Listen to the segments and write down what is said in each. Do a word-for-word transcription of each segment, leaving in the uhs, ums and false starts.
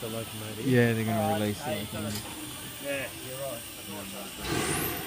release the locomotive. Yeah, they're going to right, release hey, the locomotive. Yeah, you're right.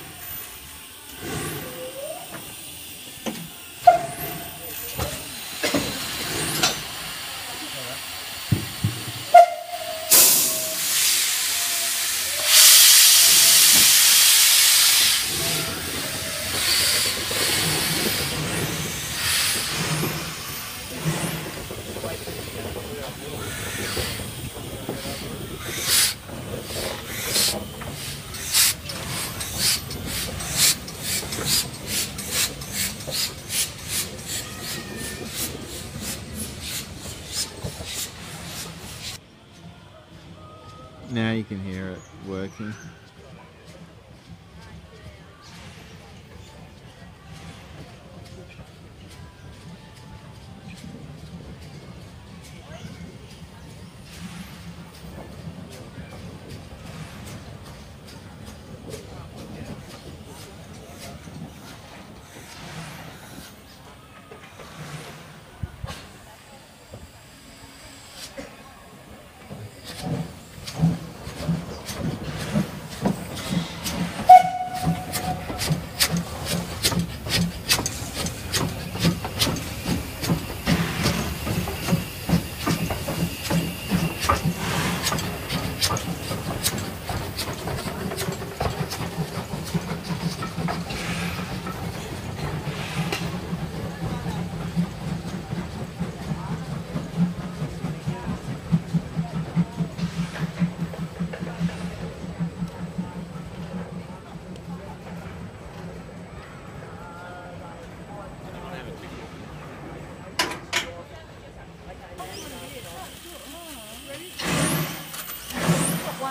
Now you can hear it working.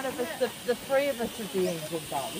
The, the, the three of us are doing good job.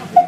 Thank you.